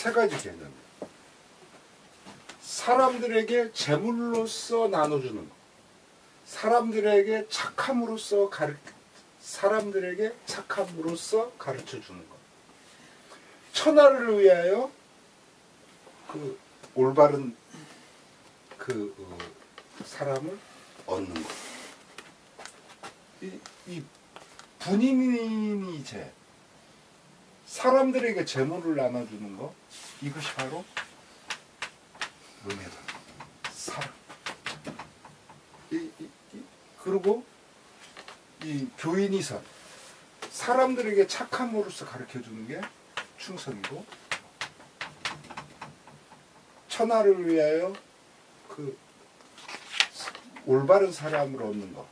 세 가지 개념. 사람들에게 재물로서 나눠주는 것, 사람들에게 착함으로써 가르쳐주는 것. 천하를 위하여 그 올바른 그 사람을 얻는 것. 이 분인이 제 사람들에게 재물을 나눠주는 것, 이것이 바로 은혜다. 사랑. 그리고 이 교인이선, 사람들에게 착함으로써 가르쳐주는 게 충성이고, 천하를 위하여 그 올바른 사람을 얻는 것,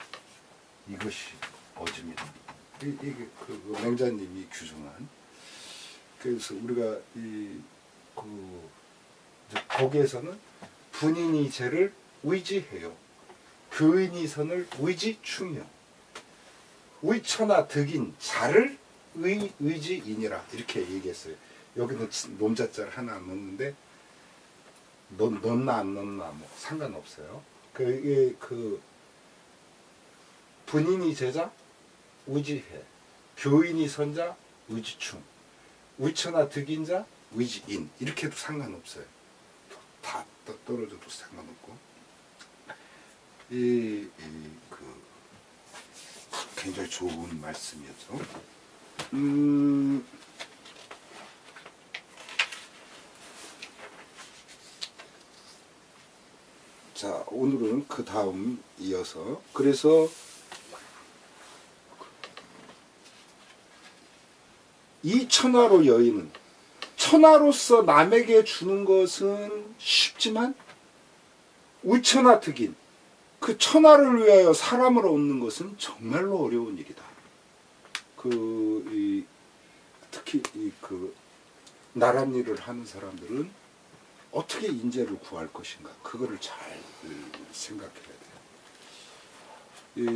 이것이 어집니다. 이게 그 맹자님이 규정한. 그래서 우리가 거기에서는 분인이 제를 의지해요. 교인이 선을 의지충요. 의천하 득인 자를 의지인이라 이렇게 얘기했어요. 여기는 놈자자를 하나 안 넣는데 넣나 안 넣나 뭐 상관없어요. 그게 그 분인이 제자 의지해, 교인이 선자 의지충, 의천하 득인 자 의지인, 이렇게 해도 상관없어요. 다 떨어져도 상관없고. 굉장히 좋은 말씀이었죠. 자, 오늘은 그 다음 이어서, 그래서 이 천하로 여인은, 천하로서 남에게 주는 것은 쉽지만 우천하 득인, 그 천하를 위하여 사람을 얻는 것은 정말로 어려운 일이다. 특히 나라 일을 하는 사람들은 어떻게 인재를 구할 것인가, 그거를 잘 생각해야 돼요.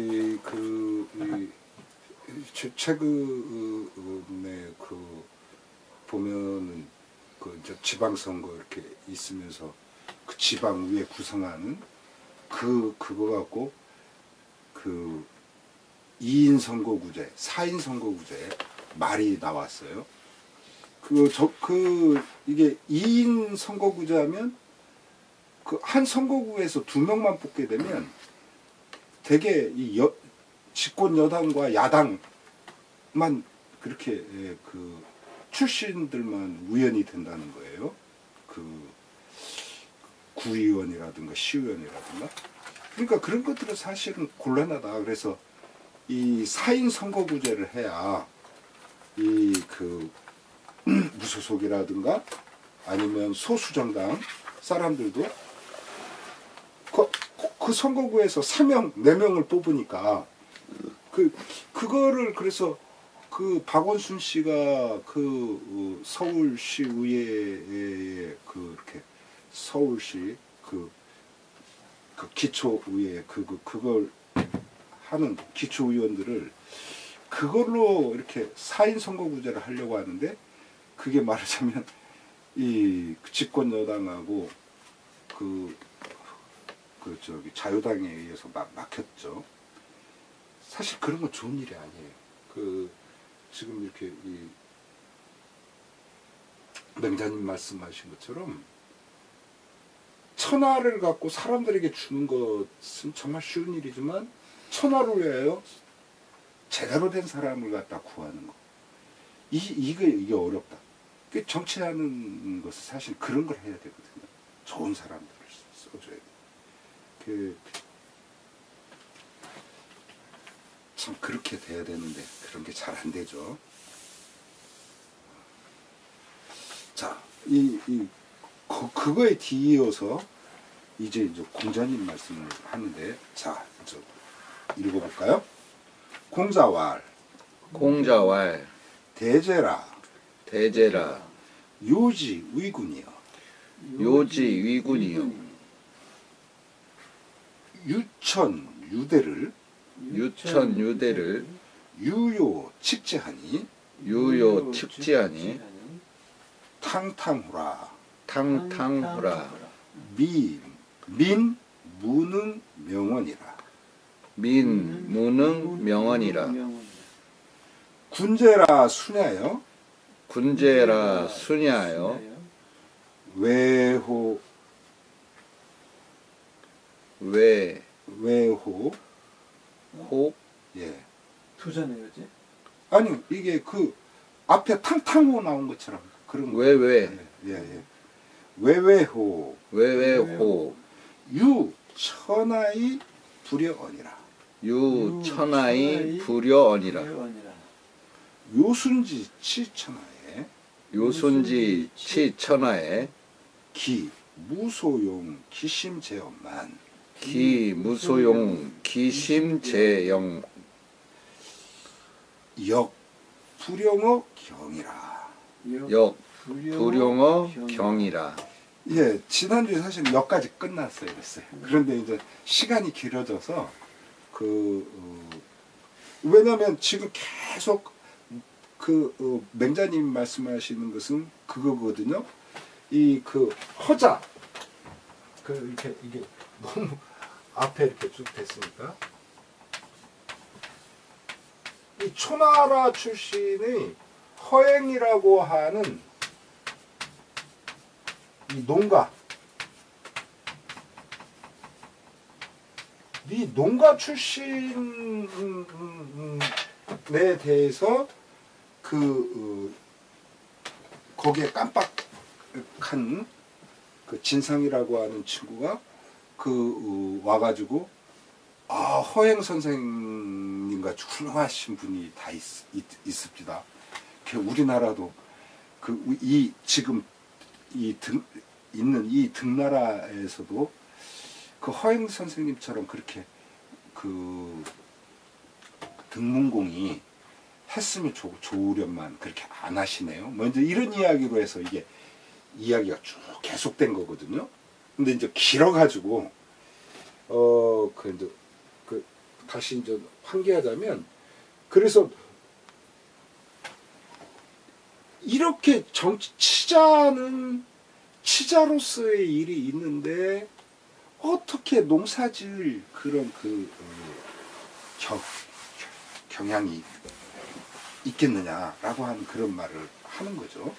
최근에 보면 이제 지방선거 이렇게 있으면서 그 지방 위에 구성하는 그거 갖고 그 2인 선거구제, 4인 선거구제 말이 나왔어요. 이게 2인 선거구제 하면 그 한 선거구에서 2명만 뽑게 되면 되게 집권 여당과 야당만 그렇게 출신들만 우연이 된다는 거예요. 구의원이라든가 시의원이라든가. 그러니까 그런 것들은 사실은 곤란하다. 그래서 이 4인 선거구제를 해야 무소속이라든가 아니면 소수정당 사람들도 그 선거구에서 3명, 4명을 뽑으니까 그거를 그래서 박원순 씨가 서울시의회에 이렇게 서울시 그 기초의회 그걸 하는 기초의원들을 그걸로 이렇게 4인 선거구제를 하려고 하는데, 그게 말하자면 이 집권 여당하고 자유당에 의해서 막혔죠. 사실 그런 건 좋은 일이 아니에요. 지금 이렇게 맹자님 말씀하신 것처럼 천하를 갖고 사람들에게 주는 것은 정말 쉬운 일이지만, 천하를 위하여 제대로 된 사람을 갖다 구하는 것, 이게 어렵다. 정치하는 것은 사실 그런 걸 해야 되거든요. 좋은 사람들을 써줘야 돼. 참 그렇게 돼야 되는데 그런 게 잘 안 되죠. 자, 그거에 뒤이어서 이제 공자님 말씀을 하는데, 자, 읽어볼까요? 공자왈 대제라 요지위군이여 유천유대를 유요칙지하니 탕탕후라. 탕탕후라. 민 무능 명언이라. 민 무능 명언이라. 군제라 수냐여. 군제라 수냐여. 외호. 외호. 호. 예. 투자네요, 이제. 아니 이게 그 앞에 탕탕호 나온 것처럼 그런 거. 외외. 예, 예. 외외호. 외외호. 유 천하의 불여언이라. 유 천하의 불여언이라. 요순지 치천하에. 요순지 치천하에. 기 무소용 기심제엄만. 기 무소용 기심제엄. 역 불용어 경이라. 역 불용어 경이라. 예, 지난주에 사실 몇 가지 끝났어요, 그랬어요. 그런데 이제 시간이 길어져서 왜냐면 지금 계속 맹자님 말씀하시는 것은 그거거든요. 이 허자 이렇게 이게 너무 앞에 이렇게 쭉 됐으니까. 이 초나라 출신의 허행이라고 하는 이 농가, 이 농가 출신에 대해서 거기에 깜빡한 진상이라고 하는 친구가 와가지고 아, 허행 선생님과 훌륭하신 분이 다 있습니다. 우리나라도 지금 있는 이 등나라에서도 허행 선생님처럼 그렇게 등문공이 했으면 좋으련만 그렇게 안 하시네요. 먼저 이런 이야기로 해서 이게 이야기가 쭉 계속된 거거든요. 근데 이제 길어가지고 다시 이제 환기하자면, 그래서 이렇게 정치자는 치자로서의 일이 있는데 어떻게 농사질 그런 경향이 있겠느냐라고 하는 그런 말을 하는 거죠.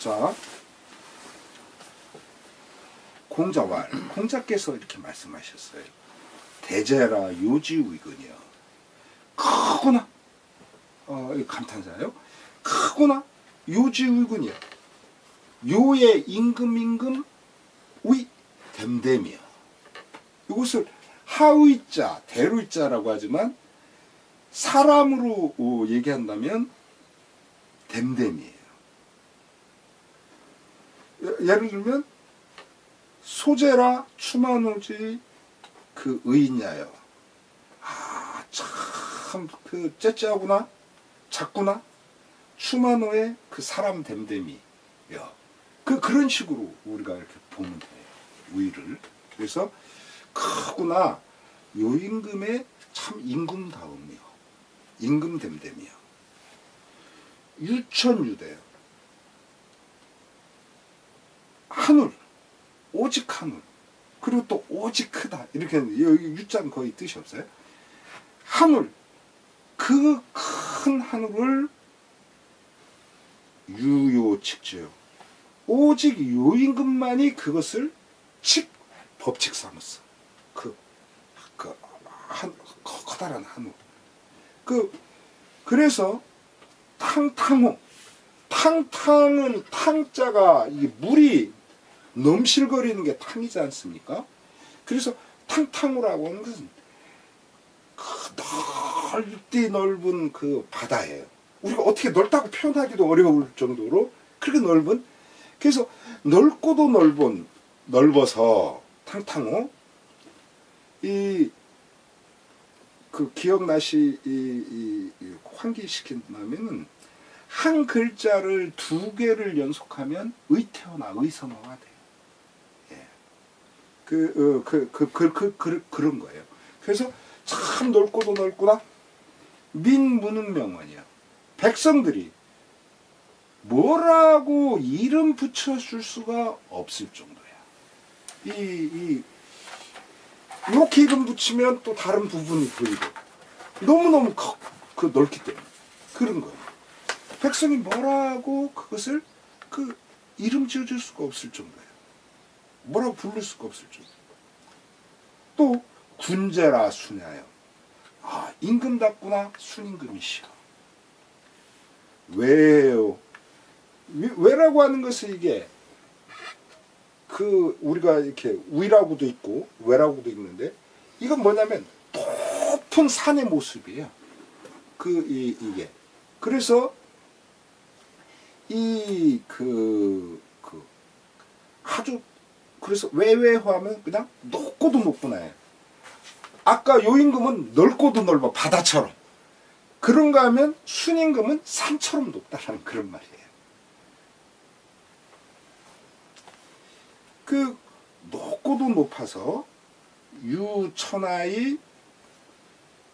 자, 공자왈. 공자께서 이렇게 말씀하셨어요. 대제라 요지위근이여. 크구나. 감탄사예요. 크구나. 요지위근이여. 요의 임금 의 댐댐이여. 이것을 하의자, 대로의자라고 하지만 사람으로 얘기한다면 댐댐이에요. 예를 들면 소재라 추만오지 의인야여. 아, 참 째째하구나, 작구나. 추만오의 사람 댐댐이여. 그런 식으로 우리가 이렇게 보면 돼요, 의를. 그래서 크구나, 요임금의 참 임금다움이여. 임금댐댐이여. 유천유대요. 하늘, 오직 하늘. 그리고 또 오직 크다. 이렇게 여기 유자는 거의 뜻이 없어요. 하늘, 그 큰 하늘을 유요칙지요. 오직 요임금만이 그것을 법칙 삼았어. 커다란 하늘. 그래서 탕탕호. 탕탕은 탕자가 이게 물이 넘실거리는 게 탕이지 않습니까? 그래서 탕탕호라고 하는 것은 넓은 바다예요. 우리가 어떻게 넓다고 표현하기도 어려울 정도로 그렇게 넓은. 그래서 넓고도 넓어서 탕탕호. 기억나시 환기시킨다면은 한 글자를 두 개를 연속하면 의태어나 의성어가 돼요. 예. 그런 거예요. 그래서 참 넓고도 넓구나. 민무는 명언이야. 백성들이 뭐라고 이름 붙여줄 수가 없을 정도야. 이렇게 이름 붙이면 또 다른 부분이 보이고 너무너무 넓기 때문에 그런 거예요. 백성이 뭐라고 그것을 이름 지어줄 수가 없을 정도예요. 뭐라고 부를 수가 없을 정도예요. 또 군제라 순야요. 아, 임금답구나. 순임금이시여. 왜요? 왜라고 하는 것은 이게 우리가 이렇게 위라고도 있고 왜라고도 있는데 이건 뭐냐면 높은 산의 모습이에요. 이게 그래서 아주 그래서 외외화하면 그냥 높고도 높구나요. 아까 요임금은 넓고도 넓어 바다처럼 그런가 하면 순임금은 산처럼 높다라는 그런 말이에요. 높고도 높아서 유천하의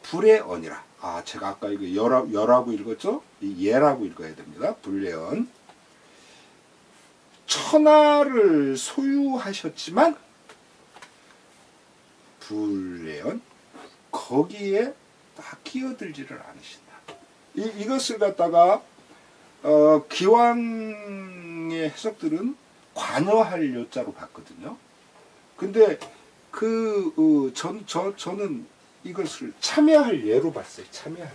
불의 언이라. 아, 제가 아까 이거 열하고 읽었죠? 이 예라고 읽어야 됩니다. 불의 언. 천하를 소유하셨지만 불의 언 거기에 딱 끼어들지를 않으신다. 이것을 갖다가 기왕의 해석들은 관여할 요자로 봤거든요. 근데 저는 이것을 참여할 예로 봤어요. 참여할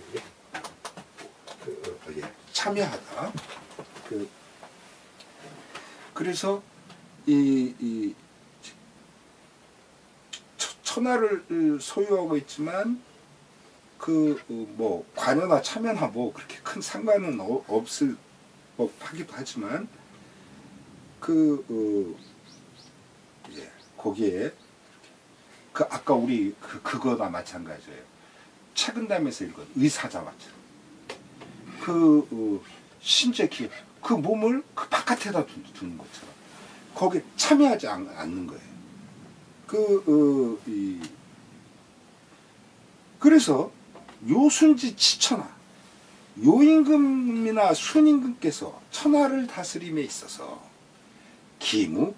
예. 참여하다. 그래서 천하를 소유하고 있지만 뭐 관여나 참여나 뭐 그렇게 큰 상관은 없을 법하기도 하지만 거기에 아까 우리 그거나 마찬가지예요. 채근담에서 읽은 의사자와처럼 신재키 몸을 바깥에다 두는 것처럼 거기에 참여하지 않는 거예요. 그래서 요순지 치천하 요임금이나 순임금께서 천하를 다스림에 있어서 기무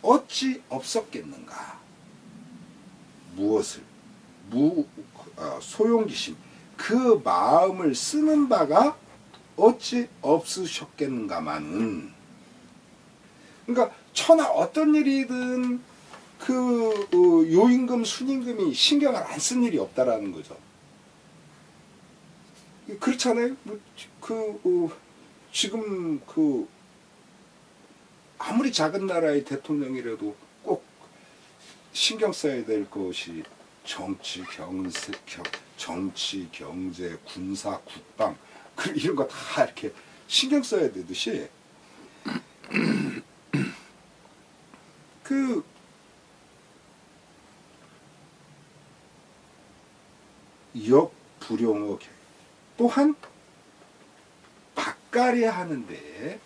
어찌 없었겠는가. 무엇을 소용기심 그 마음을 쓰는 바가 어찌 없으셨겠는가만은. 그러니까 천하 어떤 일이든 요임금 순임금이 신경을 안 쓴 일이 없다라는 거죠. 그렇잖아요. 지금 아무리 작은 나라의 대통령이라도 꼭 신경 써야 될 것이 정치, 경제, 군사, 국방 이런 거 다 이렇게 신경 써야 되듯이 역불용어 또한 박가래 하는데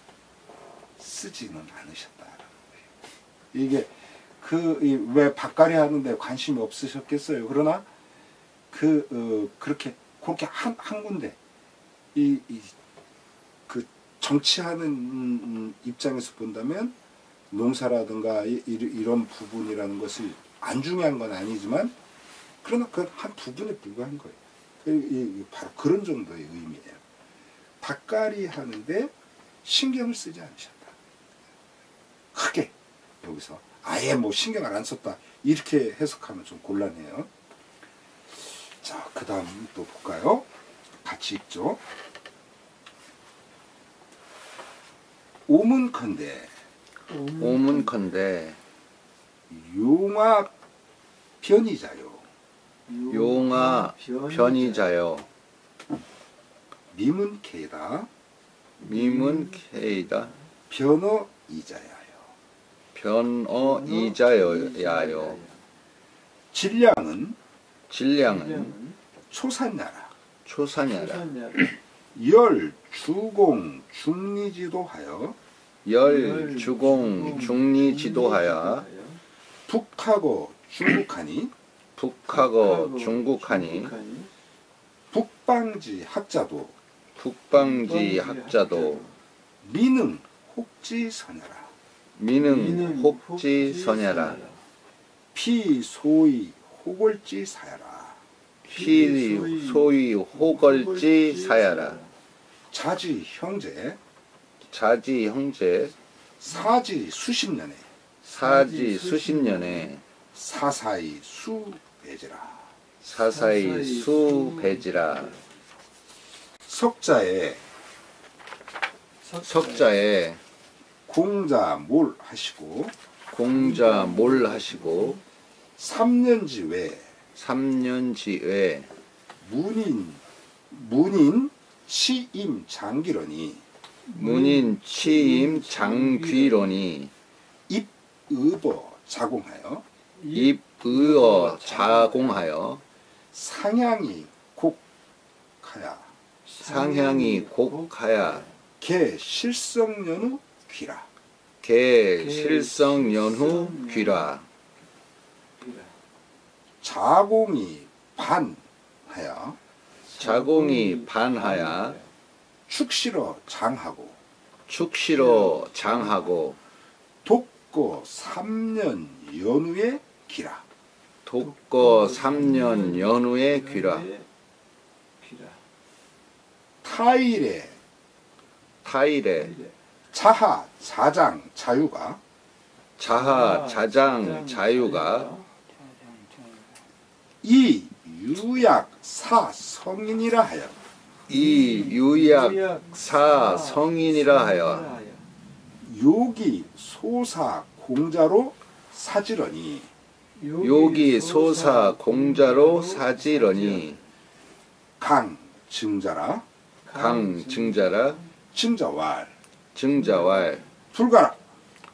쓰지는 않으셨다라는 거예요. 이게 왜 박가래 하는데 관심이 없으셨겠어요. 그러나 그렇게 한 군데 정치하는 입장에서 본다면 농사라든가 이런 부분이라는 것이 안 중요한 건 아니지만 그러나 그건 한 부분에 불과한 거예요. 바로 그런 정도의 의미예요. 박가래 하는데 신경을 쓰지 않으셨다. 크게 여기서 아예 뭐 신경을 안 썼다 이렇게 해석하면 좀 곤란해요. 자, 그 다음 또 볼까요? 같이 읽죠. 오문컨대 용화 변이자요. 용화 변이자요. 미문케이다. 변어 이자여요. 진량은 초산야라. 열 주공 중리지도하여 북하고 중국하니 북방지 학자도 미능 혹지서녀라. 미능 혹지서녀라. 피소위 호걸지사야라. 피소위 호걸지사야라. 자지형제. 자지형제. 사지 수십년에. 사지 수십년에. 사사이 수배지라. 사사이 수배지라. 석자에. 석자에. 공자 몰 하시고. 공자 몰 하시고. 3년지 외. 3년지 외. 문인 치임 장귀론이. 문인 치임 장귀론이. 입의버 자공하여. 입의어 자공하여. 상향이 곡하야. 상향이 곡하야. 개 실성연후 귀라. 개 실성연후 귀라. 자공이 반하야. 자공이 반하야. 축시로 장하고. 축시로 장하고. 독거 3년 연후의 귀라. 독거 3년 연후의 귀라. 타일에. 타일에. 자하 자장 자유가. 자하 자장 자유가. 이 유약 사 성인이라 하여. 이 유약 사 성인이라 하여. 요기 소사 공자로 사지러니. 요기 소사 공자로 사지러니. 강 증자라. 강 증자라. 증자왈. 증자왈. 불가라.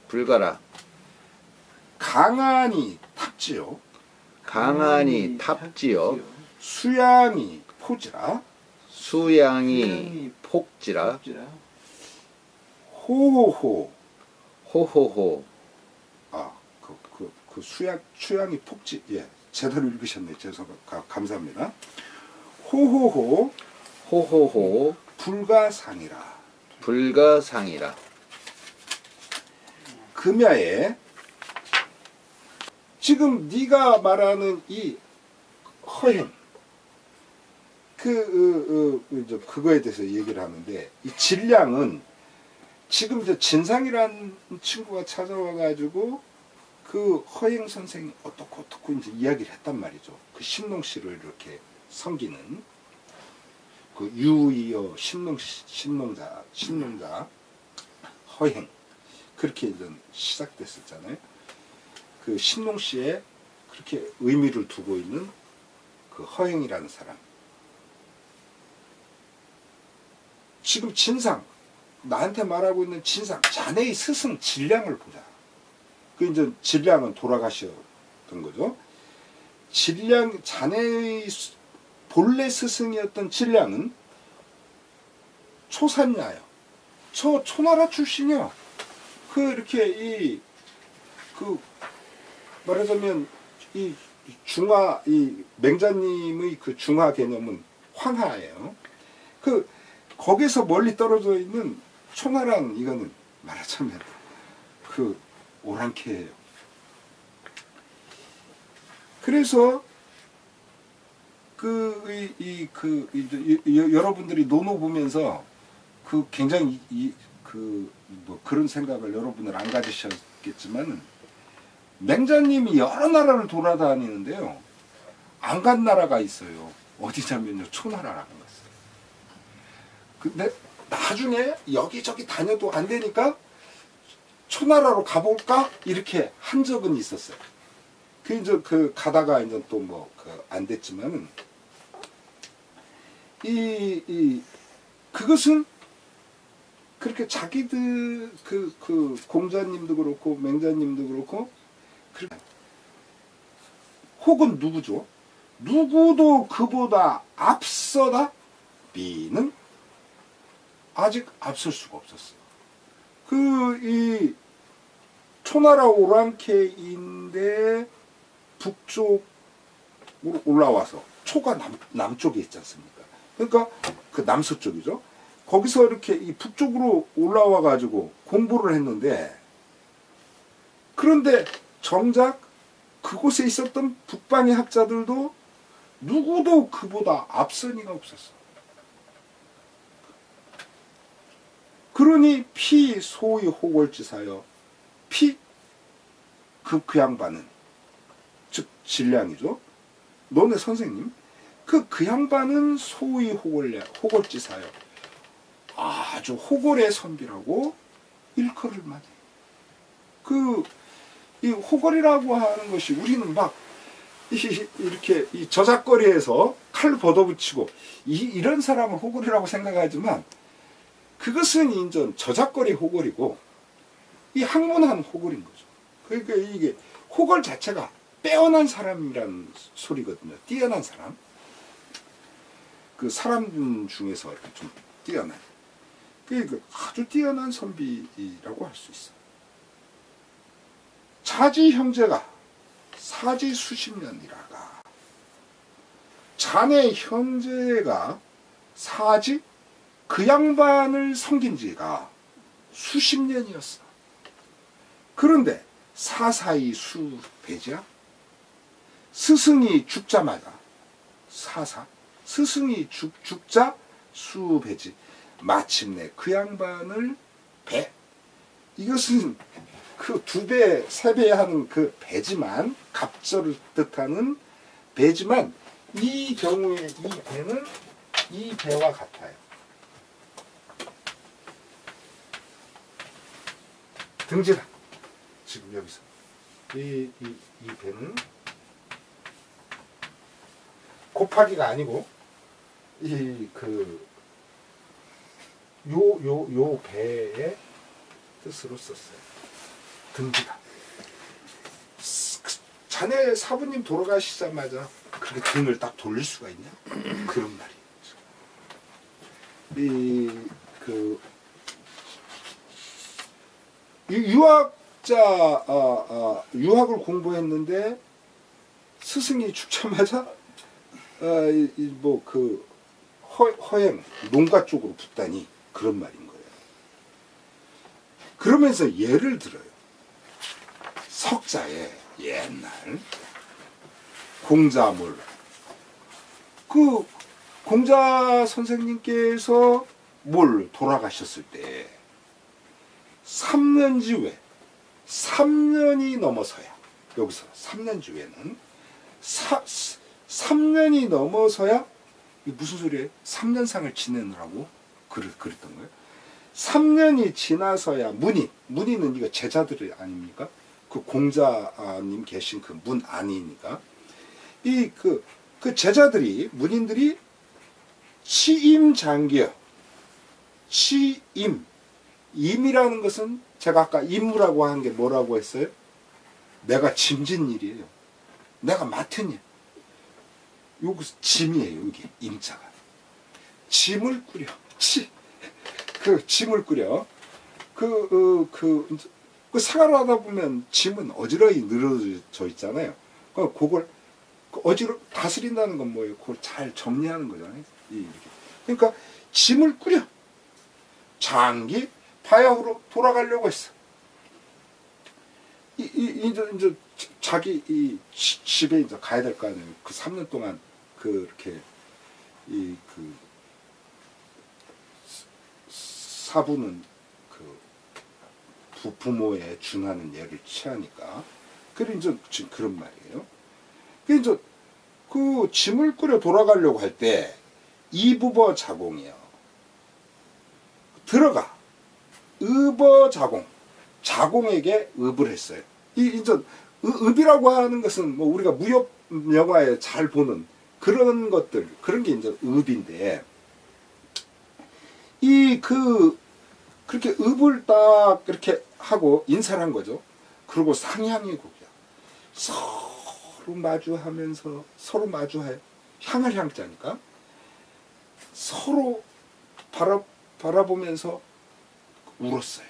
불가라. 강한이 탑지요. 강한이 탑지요. 수양이 포지라. 수양이 폭지라. 호호호. 호호호. 아, 그 수양 추양이 폭지. 예, 제대로 읽으셨네. 죄송합니다. 감사합니다. 호호호. 호호호. 불가상이라. 불가상이라. 금야에. 지금 네가 말하는 이 허행, 그거에 대해서 얘기를 하는데, 이 진량은 지금 이제 진상이라는 친구가 찾아와가지고 그 허행 선생이 어떻고 이제 이야기를 했단 말이죠. 그 신농 씨를 이렇게 섬기는 그 유이어 신농자 허행, 그렇게 이제 시작됐었잖아요. 그 신농 씨에 그렇게 의미를 두고 있는 그 허행이라는 사람. 지금 진상, 나한테 말하고 있는 진상, 자네의 스승 진량을 보자. 그 이제 진량은 돌아가셨던 거죠. 진량, 자네의 본래 스승이었던 진량은 초산야요. 초나라 출신이요. 그 이렇게 말하자면 이 중화, 이 맹자님의 그 중화 개념은 황하예요. 그 거기서 멀리 떨어져 있는 초나라는, 이거는 말하자면 그 오랑캐예요. 그래서 여러분들이 논어 보면서 그 굉장히 그런 생각을 여러분들 안 가지셨겠지만은, 맹자님이 여러 나라를 돌아다니는데요, 안 간 나라가 있어요. 어디냐면요, 초나라라는 거였어요. 근데 나중에 여기저기 다녀도 안 되니까 초나라로 가볼까? 이렇게 한 적은 있었어요. 가다가 이제 또 뭐, 안 됐지만은, 그것은 그렇게 자기들, 공자님도 그렇고, 맹자님도 그렇고, 혹은 누구죠? 누구도 그보다 앞서다? 미는 아직 앞설 수가 없었어. 초나라 오랑캐인데, 북쪽으로 올라와서, 초가 남쪽에 있지 않습니까? 그러니까, 그 남서쪽이죠. 거기서 이렇게 이 북쪽으로 올라와 가지고 공부를 했는데, 그런데 정작 그곳에 있었던 북방의 학자들도 누구도 그보다 앞선 이가 없었어. 그러니 피 소위 호골지사여 피 그 양반은, 즉 진량이죠. 너네 선생님 그 양반은 소위 호골지사여 아주 호골의 선비라고 일컬을 많이. 이 호골이라고 하는 것이 우리는 막 이렇게 이 저작거리에서 칼 걷어붙이고 이런 사람을 호골이라고 생각하지만, 그것은 인전 저작거리 호골이고 이 학문한 호골인 거죠. 그러니까 이게 호골 자체가 빼어난 사람이라는 소리거든요. 뛰어난 사람. 그 사람 중에서 이렇게 좀 뛰어난. 그러니까 아주 뛰어난 선비라고 할 수 있어요. 자지 형제가 사지 수십 년이라가, 자네 형제가 사지 그 양반을 섬긴 지가 수십 년이었어. 그런데 사사이 수배자, 스승이 죽자마자 스승이 죽자 수배지, 마침내 그 양반을 배. 이것은 그 두 배, 세 배 하는 그 배지만, 갑절을 뜻하는 배지만, 이 경우에 이 배는 이 배와 같아요. 등지다. 지금 여기서. 이 배는 곱하기가 아니고, 요 배의 뜻으로 썼어요. 등지다. 자네 사부님 돌아가시자마자 그렇게 등을 딱 돌릴 수가 있냐? 그런 말이에요. 유학을 공부했는데 스승이 죽자마자 허행 농가 쪽으로 붙다니, 그런 말인 거예요. 그러면서 예를 들어요. 석자의 옛날 공자물, 그 공자 선생님께서 돌아가셨을 때 3년 지후에, 3년이 넘어서야, 여기서 3년 지후에는 3년이 넘어서야, 이게 무슨 소리예요? 3년상을 지내느라고 그랬던 거예요. 3년이 지나서야 문인은 이거 제자들이 아닙니까? 그 공자님 계신 그 문 안이니까 그 제자들이, 문인들이 치임장기여. 임이라는 것은 제가 아까 임무라고 한 게 뭐라고 했어요? 내가 짐진 일이에요. 내가 맡은 일. 요거 짐이에요. 여기 임자가. 짐을 꾸려. 짐을 꾸려. 생활을 하다 보면 짐은 어지러이 늘어져 있잖아요. 그걸 어지러 다스린다는 건 뭐예요? 그걸 잘 정리하는 거잖아요. 그러니까 짐을 꾸려. 장기 바야흐로 돌아가려고 했어. 이제 자기 집에 이제 가야 될 거 아니에요. 그 3년 동안 그렇게 사부는 부모에 준하는 예를 취하니까. 그래 이제 지금 그런 말이에요. 그래 이제 그 짐을 꾸려 돌아가려고 할 때 이부버 자공이요. 들어가 의버 자공, 자공에게 읍을 했어요. 이제 읍이라고 하는 것은 뭐 우리가 무협 영화에 잘 보는 그런 것들, 그런 게 이제 읍인데, 그렇게 읍을 딱 이렇게 하고 인사를 한 거죠. 그리고 상향의 곡이야. 서로 마주하면서, 서로 마주해. 향을 향자니까. 서로 바라보면서 울었어요.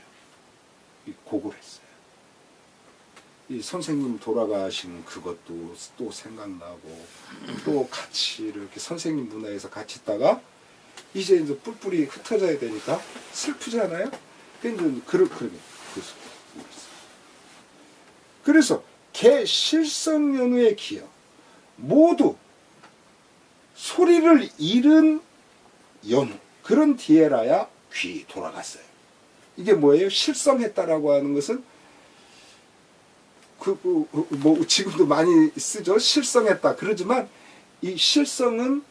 이 곡을 했어요. 이 선생님 돌아가신 그것도 또 생각나고, 또 같이 이렇게 선생님 문화에서 같이 있다가 이제 뿔뿔이 흩어져야 되니까 슬프잖아요. 그러니까 그런 그래서 개 실성연우의 기역 모두 소리를 잃은 연우 그런 뒤에라야 귀 돌아갔어요. 이게 뭐예요? 실성했다라고 하는 것은 뭐 지금도 많이 쓰죠. 실성했다. 그러지만 이 실성은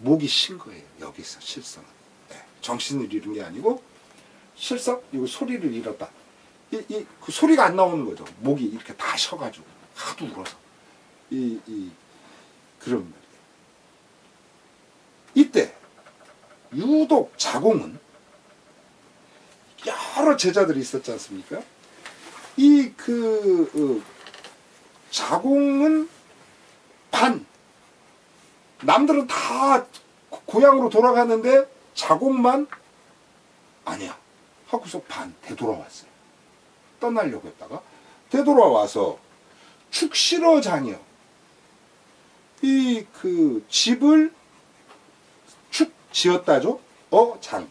목이 쉰 거예요. 여기서 실성은 정신을 잃은 게 아니고 실성 이거 소리를 잃었다. 그 소리가 안 나오는 거죠. 목이 이렇게 다 쉬어가지고 하도 울어서 그런 말이에요. 이때 유독 자공은 여러 제자들이 있었지 않습니까? 자공은 반 남들은 다 고향으로 돌아가는데 자공만 아니야 하고서 반 되돌아왔어요. 떠나려고 했다가 되돌아와서 축실어장이요. 집을 축 지었다죠. 장.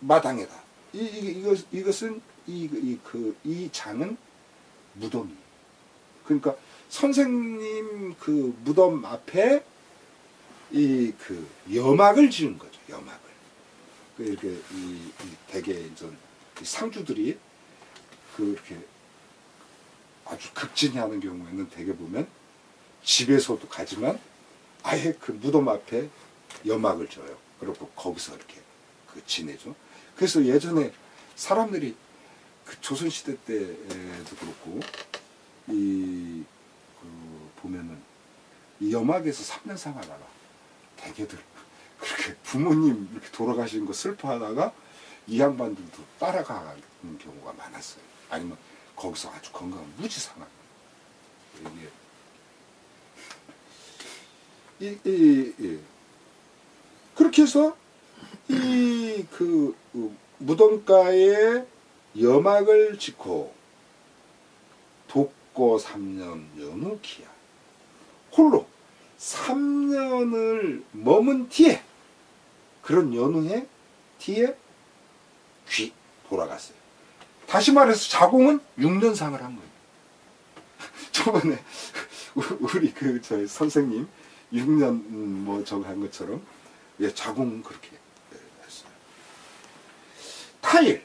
마당에다. 이 장은 무덤이에요. 그러니까 선생님 그 무덤 앞에 여막을 지은 거죠. 여막을. 이렇게 되게 이제 상주들이 그렇게 아주 급진하는 경우에는 대개 보면 집에서도 가지만 아예 그 무덤 앞에 여막을 줘요. 그리고 거기서 이렇게 지내죠. 그래서 예전에 사람들이 그 조선시대 때도 그렇고 보면은 이 여막에서 3년상 하다가 대개들 그렇게 부모님 이렇게 돌아가신 거 슬퍼하다가 이 양반들도 따라가는 경우가 많았어요. 아니면 거기서 아주 건강 무지상한 그렇게 해서 무덤가에 여막을 짓고 돕고 3년 연후 기한 홀로 3년을 머문 뒤에 그런 연후의 뒤에 귀 돌아갔어요. 다시 말해서 자공은 6년상을 한 거예요. 저번에 우리 저희 선생님 6년 뭐 저거 한 것처럼 자공은 그렇게 했어요. 타일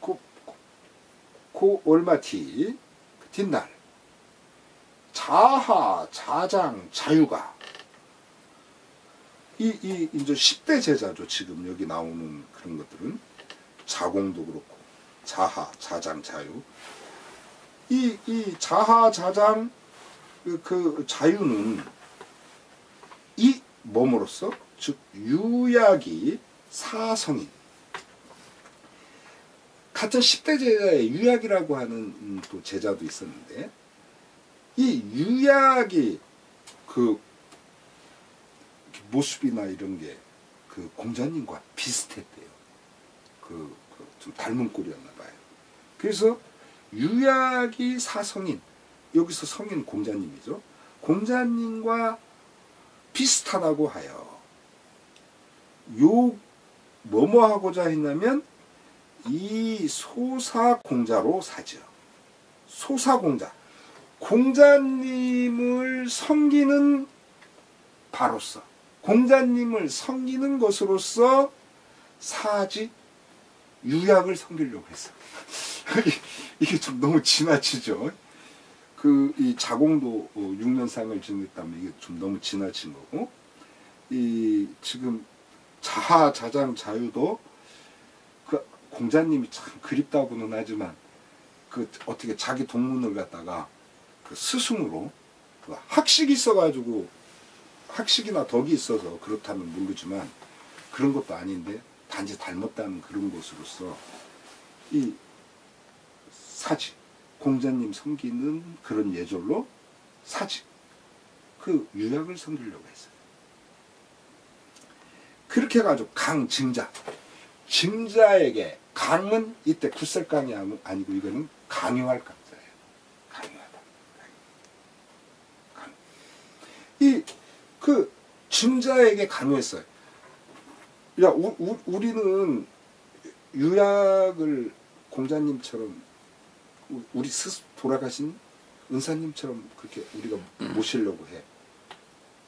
고 얼마 뒤 그 뒷날 자하 자장 자유가 이제 10대 제자죠. 지금 여기 나오는 그런 것들은 자공도 그렇고 자하 자장 자유 자하 자장 그 자유는 이 몸으로써 즉 유약이 사성인 같은 10대 제자의 유약이라고 하는 또 제자도 있었는데 이 유약이 그 모습이나 이런 게 그 공자님과 비슷했대요. 좀 닮은 꼴이었나 봐요. 그래서 유약이 사성인 여기서 성인 공자님이죠. 공자님과 비슷하다고 하여 뭐뭐 하고자 했냐면 이 소사공자로 사죠. 소사공자 공자님을 섬기는 바로서 공자님을 섬기는 것으로서 사지 유약을 섬기려고 했어. 이게 좀 너무 지나치죠. 이 자공도 6년상을 지냈다면 이게 좀 너무 지나친 거고 지금 자하 자장 자유도 공자님이 참 그립다고는 하지만 어떻게 자기 동문을 갖다가 스승으로 학식이 있어가지고 학식이나 덕이 있어서 그렇다면 모르지만 그런 것도 아닌데 단지 닮았다는 그런 것으로서 이 사직 공자님 섬기는 그런 예절로 사직 유약을 섬기려고 했어요. 그렇게 해가지고 강 증자 증자에게 강은 이때 굿셀강이 아니고 이거는 강요할 강자예요. 강요하다. 증자에게 간호했어요. 야, 우리는 유약을 공자님처럼 우리 스스로 돌아가신 은사님처럼 그렇게 우리가 모시려고 해.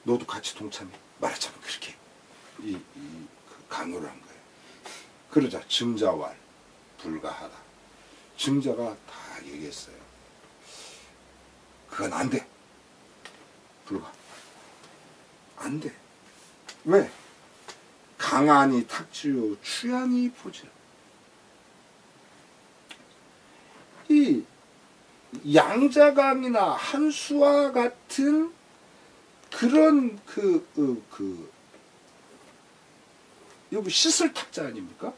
너도 같이 동참해. 말하자면 그렇게 간호를 한 거예요. 그러자 증자왈 불가하다. 증자가 다 얘기했어요. 그건 안 돼. 불가. 안 돼. 왜? 강하니 탁지요, 추하니 보지요. 이 양자강이나 한수와 같은 그런 여기 씻을 탁자 아닙니까?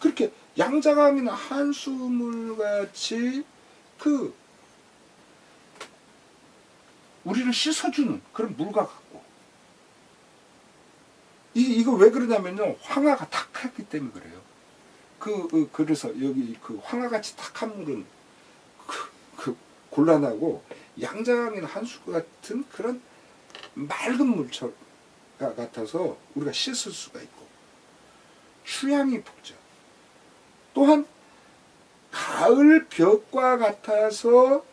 그렇게 양자강이나 한수물 같이 우리를 씻어주는 그런 물과 같고. 이거 왜 그러냐면요, 황하가 탁했기 때문에 그래요. 그래서 여기 황하같이 탁한 물은 곤란하고, 양자강이나 한수 같은 그런 맑은 물처럼 같아서 우리가 씻을 수가 있고, 추향이 복자. 또한 가을 벽과 같아서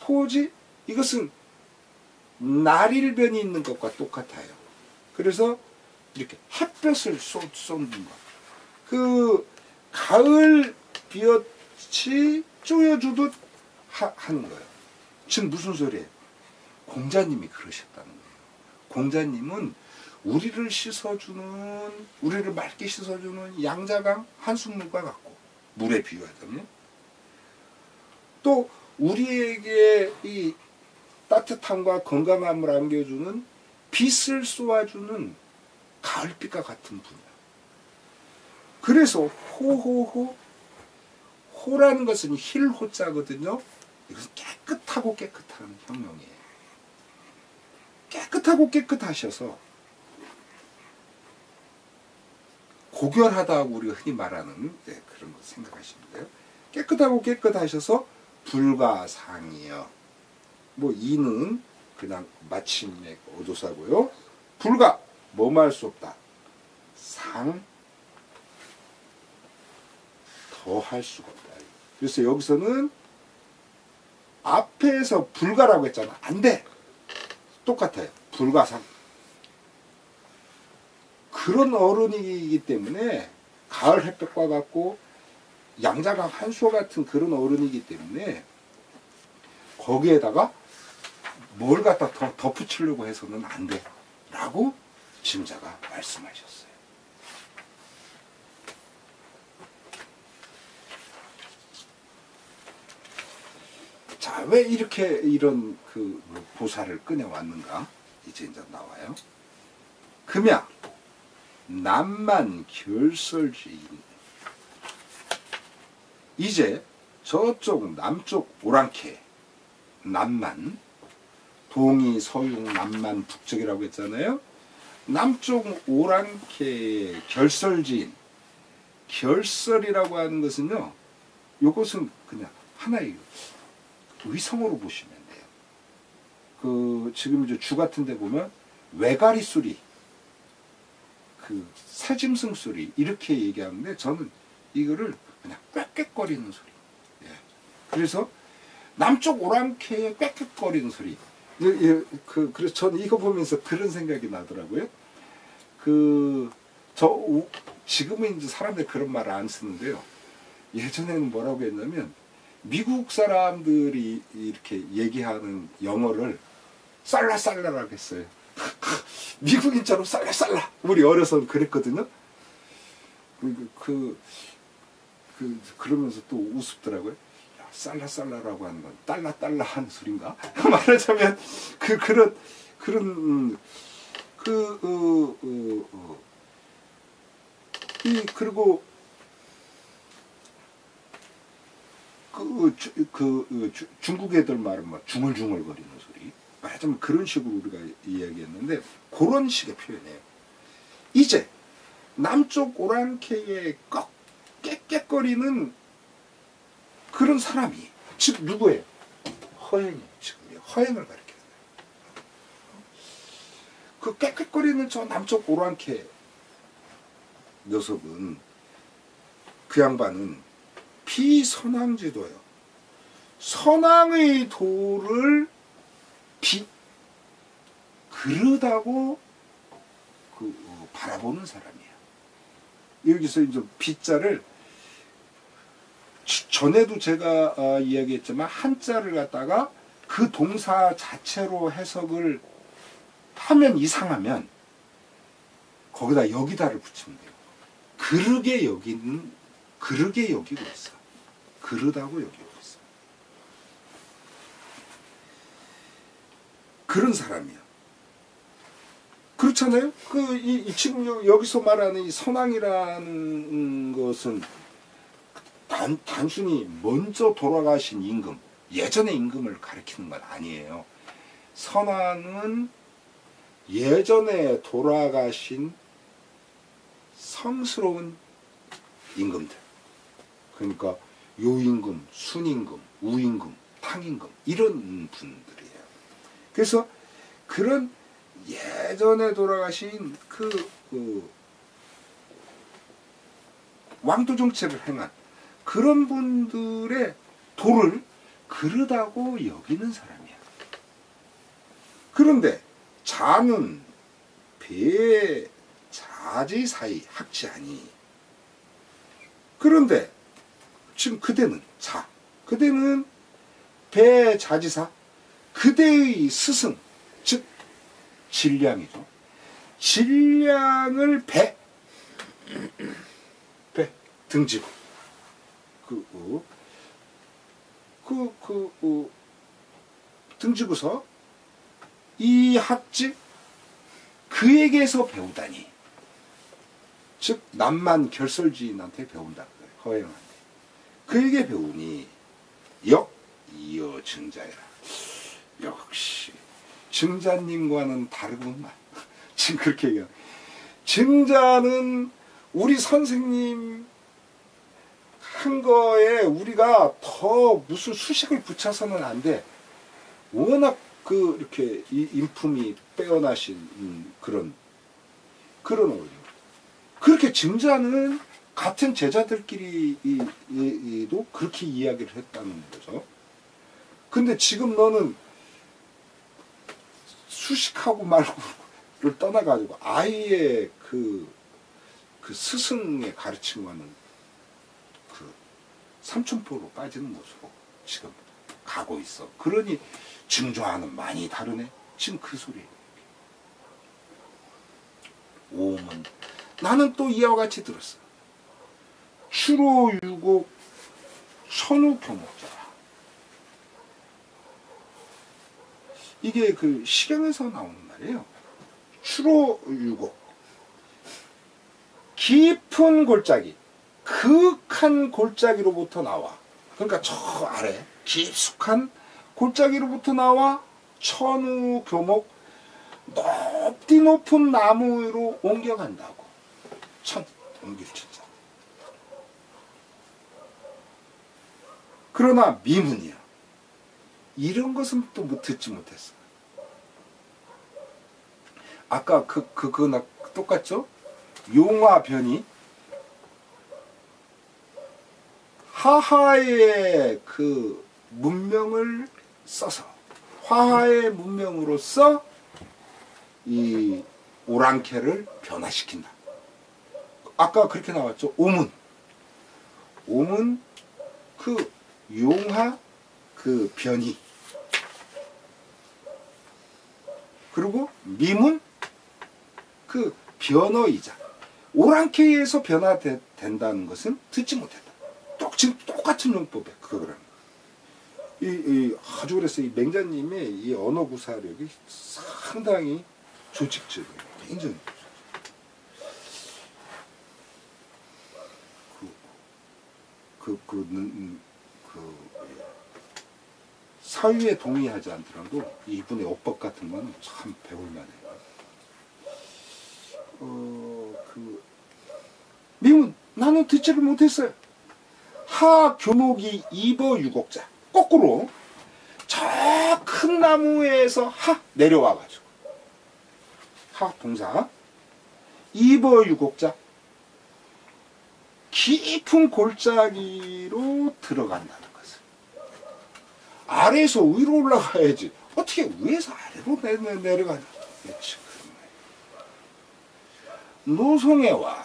포지, 이것은 날일변이 있는 것과 똑같아요. 그래서 이렇게 햇볕을 쏟는 것. 가을 빛이 쪼여주듯 하는 거예요. 지금 무슨 소리예요? 공자님이 그러셨다는 거예요. 공자님은 우리를 씻어주는, 우리를 맑게 씻어주는 양자강 한수물과 같고, 물에 비유하자면, 또 우리에게 이 따뜻함과 건강함을 안겨주는, 빛을 쏘아주는 가을빛과 같은 분이야. 그래서 호호호, 호라는 것은 힐호자거든요. 이것은 깨끗하고 깨끗한 형용이에요. 깨끗하고 깨끗하셔서 고결하다고 우리가 흔히 말하는 그런 거 생각하시면 돼요. 깨끗하고 깨끗하셔서 불가상이요. 뭐 이는 그냥 마침내 어조사고요. 불가, 뭐할 수 없다. 상, 더할 수가 없다. 그래서 여기서는 앞에서 불가라고 했잖아. 안 돼. 똑같아요. 불가상. 그런 어른이기 때문에, 가을 햇볕과 같고 양자강 한수와 같은 그런 어른이기 때문에 거기에다가 뭘 갖다 덧붙이려고 해서는 안 돼. 라고 증자가 말씀하셨어요. 자, 왜 이렇게 이런 보살을 꺼내왔는가? 이제 나와요. 금야, 남만 결설지인. 이제 저쪽 남쪽 오랑캐, 남만, 동이, 서육, 남만, 북쪽이라고 했잖아요. 남쪽 오랑캐의 결설지인. 결설이라고 하는 것은요, 요것은 그냥 하나의 의성어로 보시면 돼요. 지금 이제 주 같은 데 보면 외가리 소리, 새짐승 소리, 이렇게 얘기하는데, 저는 이거를 그냥 꽥꽥거리는 소리. 예. 그래서 남쪽 오랑캐의 꽥꽥거리는 소리. 그래서 전 이거 보면서 그런 생각이 나더라고요. 지금은 이제 사람들 그런 말을 안 쓰는데요. 예전에는 뭐라고 했냐면, 미국 사람들이 이렇게 얘기하는 영어를 쌀라쌀라라고 했어요. 미국인처럼 쌀라쌀라. 우리 어려서 그랬거든요. 그러면서 또 우습더라고요. 쌀라쌀라라고 하는 건 딸라딸라 하는 소린가? 말하자면 그리고 중국 애들 말은 막 중얼중얼거리는 소리. 말하자면 그런 식으로 우리가 이야기했는데, 그런 식의 표현이에요. 이제 남쪽 오랑캐의 깨깨거리는 그런 사람이, 즉 누구예요? 허행이에요. 지금 허행을 가리키는 거예요. 그 깨끗거리는 저 남쪽 오랑캐 녀석은, 그 양반은 비선왕지도예요. 선왕의 도를 비 그르다고 그 바라보는 사람이야. 여기서 이제 비자를 전에도 제가 이야기했지만 한자를 갖다가 그 동사 자체로 해석을 하면 이상하면 거기다 여기다를 붙이면 돼요. 그르게 여기는, 그르게 여기고 있어. 그르다고 여기고 있어. 그런 사람이야. 그렇잖아요? 그, 이 지금 여기서 말하는 이 선왕이라는 것은 단순히 먼저 돌아가신 임금, 예전의 임금을 가리키는 건 아니에요. 선왕은 예전에 돌아가신 성스러운 임금들, 그러니까 요임금, 순임금, 우임금, 탕임금 이런 분들이에요. 그래서 그런 예전에 돌아가신 그 왕도 정치를 행한 그런 분들의 도를 그르다고 여기는 사람이야. 그런데 자는 배의 자지 사이 학지하니, 그런데 지금 그대는 자, 그대는 배의 자지사, 그대의 스승 즉 진량이죠. 진량을 배 등지고 등지고서 이 학지 그에게서 배우다니, 즉 남만 결설지인한테 배운다 그래요. 허행한테. 그에게 배우니 역 이어 증자이라. 역시 증자님과는 다르구만. 지금 그렇게 얘기해요. 증자는 우리 선생님 한 거에 우리가 더 무슨 수식을 붙여서는 안 돼. 워낙 그 이렇게 인품이 빼어나신 그런 원리. 그렇게 증자는 같은 제자들끼리도 그렇게 이야기를 했다는 거죠. 근데 지금 너는 수식하고 말고를 떠나가지고 아이의 그 스승의 가르침과는 그 삼천포로 빠지는 모습으로 지금 가고 있어. 그러니 증조와는 많이 다르네. 지금 그 소리예요. 오음은 나는 또 이와 같이 들었어. 추로 유곡 선우 교목자라. 이게 그 시경에서 나오는 말이에요. 추로 유곡, 깊은 골짜기, 극한 골짜기로부터 나와. 그러니까 저 아래 깊숙한 골짜기로부터 나와 천우 교목, 높디 높은 나무로 옮겨간다고. 천, 옮길 천자. 그러나 미문이야. 이런 것은 또 듣지 못했어. 아까 그거나 똑같죠? 용화변이 하하의 그 문명을 써서, 화하의 문명으로써 이 오랑캐를 변화시킨다. 아까 그렇게 나왔죠. 오문 그 용화 그 변이, 그리고 미문 그 변어이자 오랑캐에서 변화된다는 것은 듣지 못했다. 지금 똑같은 용법에 그거라는 거예요. 아주 그래서 이 맹자님의 이 언어 구사력이 상당히 조직적이에요. 굉장히 사유에 동의하지 않더라도 이분의 어법 같은 거는 참 배울만해요. 미문 나는 듣지를 못했어요. 하 교목이 입어 유곡자. 거꾸로 저 큰 나무에서 내려와가지고 하동사 이버유곡자 깊은 골짜기로 들어간다는 것을. 아래에서 위로 올라가야지 어떻게 위에서 아래로 내려가냐. 노송의 왈,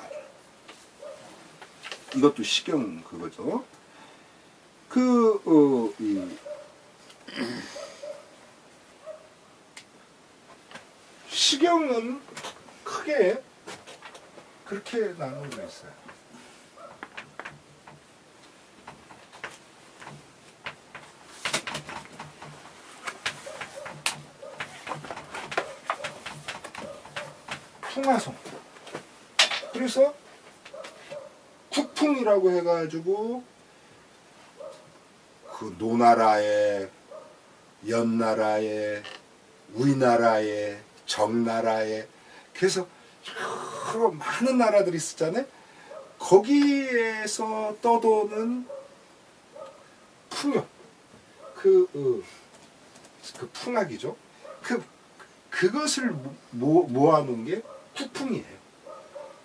이것도 시경 그거죠. 시경은 크게 그렇게 나누고 있어요. 풍화송. 그래서 국풍이라고 해가지고 그 노나라에, 연나라에, 우리나라에, 정나라에, 그래서 여러 많은 나라들이 있었잖아요. 거기에서 떠도는 풍요, 그 풍악이죠. 그것을 모아놓은 게 국풍이에요.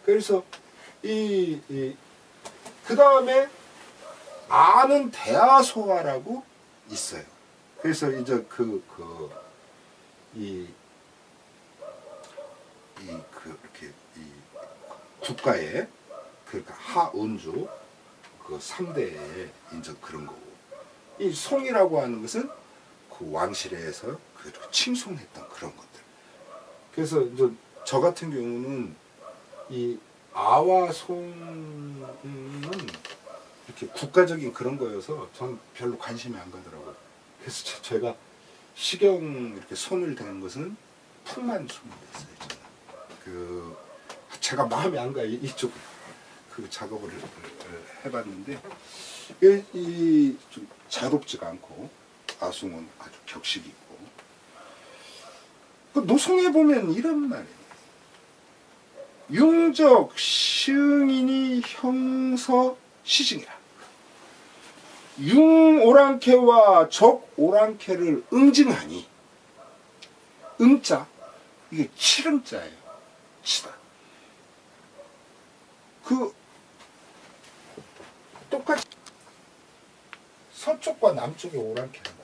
그래서 그 다음에 아는 대하소화라고 있어요. 그래서 이제 국가의 그러니까 하은주 그 3대의 이제 그런 거고, 이 송이라고 하는 것은 그 왕실에서 그 칭송했던 그런 것들. 그래서 이제 저 같은 경우는 이 아와 송은 이렇게 국가적인 그런 거여서 전 별로 관심이 안 가더라고요. 그래서 제가 시경 이렇게 손을 대는 것은 풍만 손을 댔어요. 제가 마음이 안 가요. 이쪽 그 작업을 해봤는데 좀 자롭지가 않고 아숭은 아주 격식이 있고. 그 노송에 보면 이런 말이에요. 융적 시응이니 형서 시증이라. 융 오랑캐와 적 오랑캐를 응징하니, 응자 이게 칠응자예요. 치다. 그 똑같이 서쪽과 남쪽에 오랑캐란